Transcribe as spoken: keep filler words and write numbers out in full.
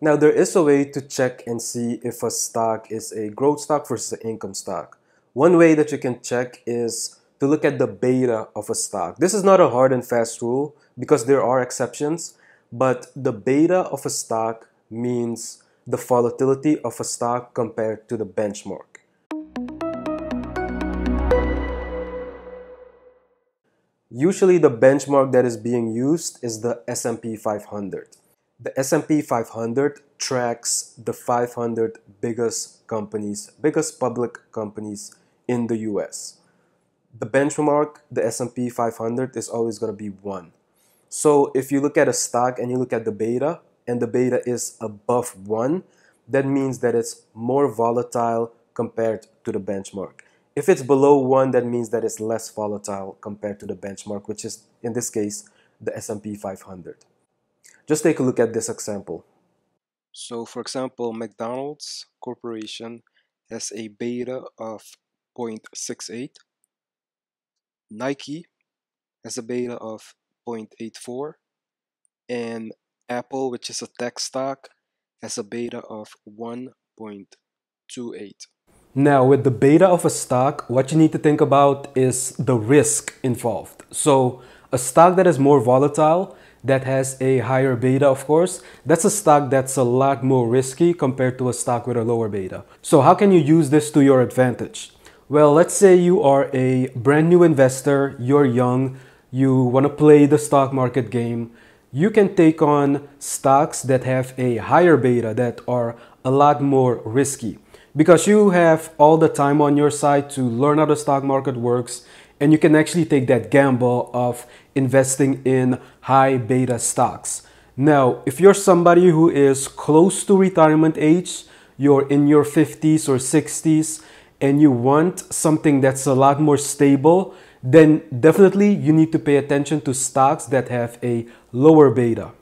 Now, there is a way to check and see if a stock is a growth stock versus an income stock. One way that you can check is to look at the beta of a stock. This is not a hard and fast rule because there are exceptions, but the beta of a stock means the volatility of a stock compared to the benchmark. Usually the benchmark that is being used is the S and P five hundred. The S and P five hundred tracks the five hundred biggest companies, biggest public companies in the U S. The benchmark, the S and P five hundred, is always going to be one. So if you look at a stock and you look at the beta, and the beta is above one, that means that it's more volatile compared to the benchmark. If it's below one, that means that it's less volatile compared to the benchmark, which is, in this case, the S and P five hundred. Just take a look at this example. So for example, McDonald's Corporation has a beta of zero point six eight. Nike has a beta of zero point eight four. And Apple, which is a tech stock, has a beta of one point two eight. Now, with the beta of a stock, what you need to think about is the risk involved. So a stock that is more volatile, that has a higher beta, of course, that's a stock that's a lot more risky compared to a stock with a lower beta. So how can you use this to your advantage? Well, let's say you are a brand new investor, you're young, you want to play the stock market game. You can take on stocks that have a higher beta, that are a lot more risky, because you have all the time on your side to learn how the stock market works. And you can actually take that gamble of investing in high beta stocks. Now, if you're somebody who is close to retirement age, you're in your fifties or sixties, and you want something that's a lot more stable, then definitely you need to pay attention to stocks that have a lower beta.